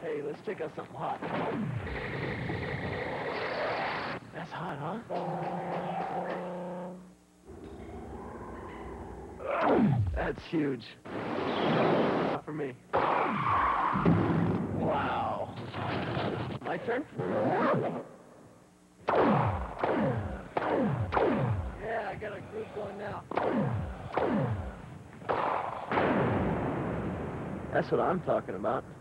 Hey, let's check out something hot. That's hot, huh? That's huge. Not for me. Wow. My turn? Yeah, I got a group going now. That's what I'm talking about.